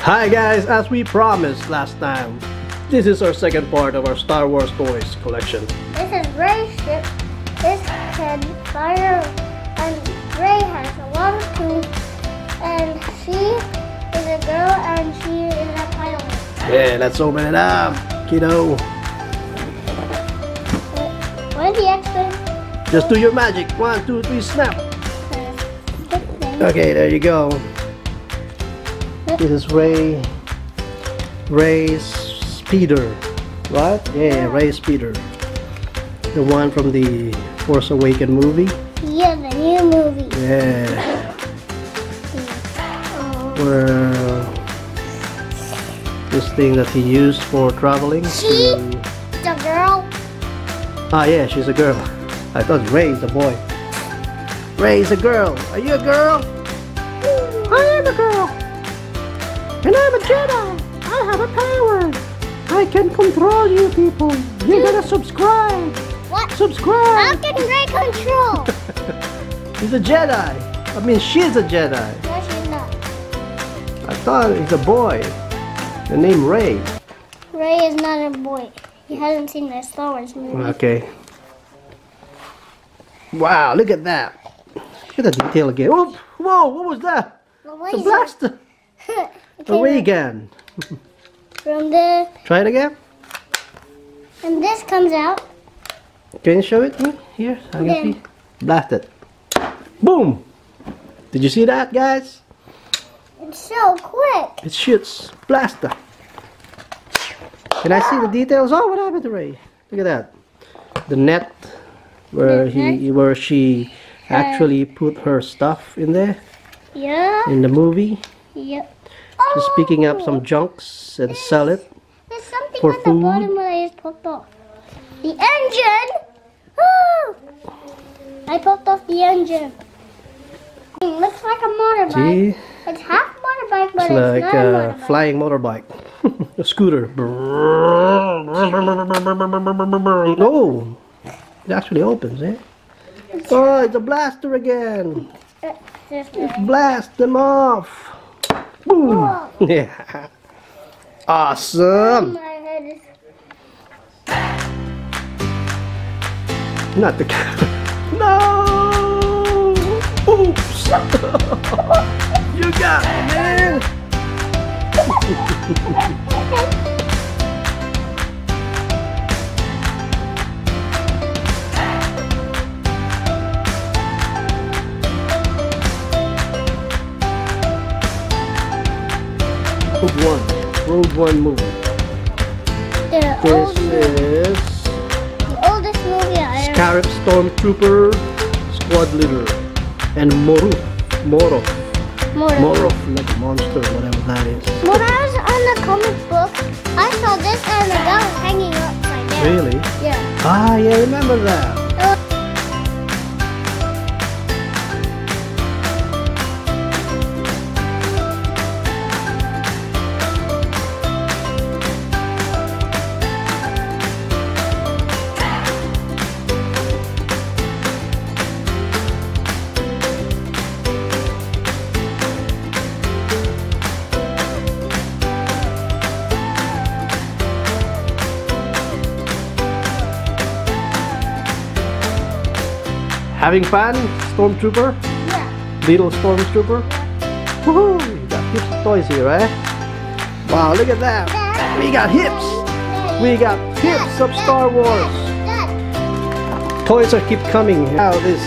Hi guys, as we promised last time, this is our second part of our Star Wars toys collection. This is Rey's ship. This can fire, and Rey has a long tube, and she is a girl and she is a pilot. Yeah, let's open it up, kiddo. Where the X-Wing? Just do your magic. 1, 2, 3, snap. Okay, there you go. This is Rey's speeder, right? Yeah, Rey's speeder. The one from the Force Awakens movie. Yeah, the new movie. Yeah. Where this thing that he used for traveling. She's a girl. Ah, yeah, she's a girl. I thought Rey's a boy. Rey's a girl. Are you a girl? I am a girl. And I'm a Jedi! I have a power! I can control you people! You gotta subscribe! What? Subscribe! How can Rey control? He's a Jedi! I mean, she's a Jedi! No, she's not. I thought it's a boy. The name Rey. Rey is not a boy. He hasn't seen the Star Wars movie. Okay. Wow, look at that! Look at the detail again. Whoa, whoa, what was that? Well, what the blaster! Away again. From the... Try it again. And this comes out. Can you show it to me? Here, I can see. Blast it. Boom! Did you see that, guys? It's so quick. It shoots. Blaster. Can I see the details? Oh, what happened to Rey? Look at that. The net where she actually put her stuff in there. Yeah. In the movie. Yep. She's picking up some junks and sell it for food. There's something at the bottom that is popped off. The engine! Oh! I popped off the engine. It looks like a motorbike. See? It's half motorbike, but it's like not a motorbike. Flying motorbike. A scooter. No! It actually opens, eh? Oh, it's a blaster again! Blast them off! Boom! Whoa. Yeah. Awesome. My head is... Not the camera. No. Oops. You got me, man. Rogue One movie. This is the oldest movie I ever. Scarab Stormtrooper, Squad Leader, and Morof, like a monster, whatever that is. When I was on the comic book, I saw this and the guy was hanging upside down. Really? Yeah. Ah, yeah, I remember that. Having fun, Stormtrooper? Yeah. Little Stormtrooper? Woohoo! We got heaps of toys here, right? Wow, look at that! We got hips! We got hips of Star Wars! Toys are keep coming out this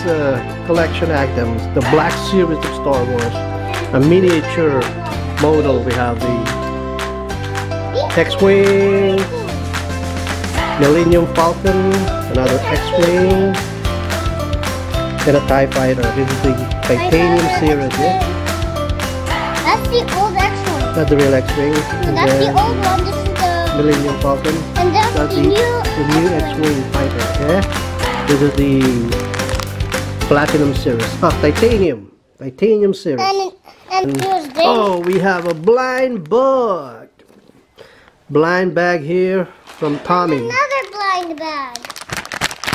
collection items. The Black Series of Star Wars. A miniature model. We have the X-Wing, Millennium Falcon, another X-Wing, and a TIE fighter. This is the Titanium series, yeah? That's the old X-Wing. That's the real X-Wing. No, that's the old one. This is the Millennium Falcon. And that's the new X-Wing fighter, yeah? This is the Platinum series. Ah, Titanium. Titanium series. And oh, we have a blind bag. Blind bag here from Tommy. And another blind bag.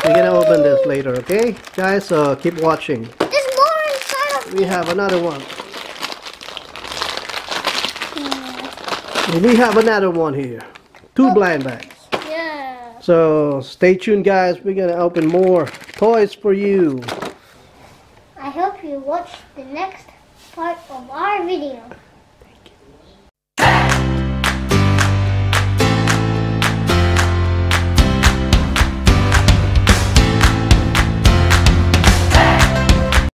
We're gonna open this later, okay? Guys, keep watching. There's more inside of it. We have another one. We have another one here. Two blind bags. Yeah. So stay tuned, guys. We're gonna open more toys for you. I hope you watch the next part of our video.